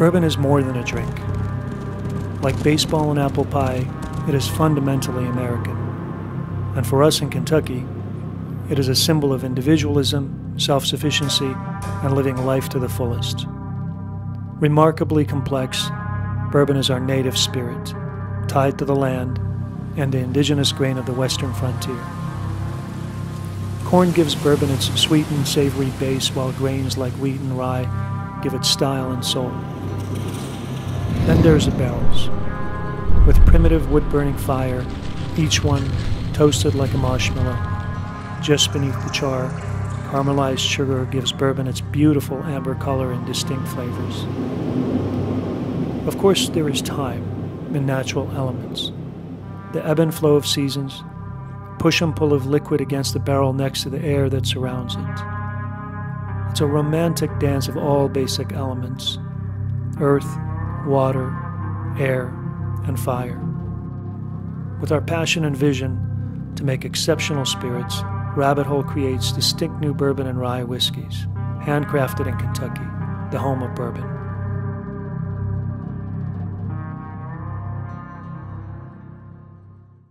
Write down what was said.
Bourbon is more than a drink. Like baseball and apple pie, it is fundamentally American. And for us in Kentucky, it is a symbol of individualism, self-sufficiency, and living life to the fullest. Remarkably complex, bourbon is our native spirit, tied to the land and the indigenous grain of the western frontier. Corn gives bourbon its sweet and savory base, while grains like wheat and rye give it style and soul. Then there's the barrels. With primitive wood-burning fire, each one toasted like a marshmallow. Just beneath the char, caramelized sugar gives bourbon its beautiful amber color and distinct flavors. Of course, there is time and natural elements. The ebb and flow of seasons, push and pull of liquid against the barrel next to the air that surrounds it. It's a romantic dance of all basic elements: earth, water, air, and fire. With our passion and vision to make exceptional spirits, Rabbit Hole creates distinct new bourbon and rye whiskeys, handcrafted in Kentucky, the home of bourbon.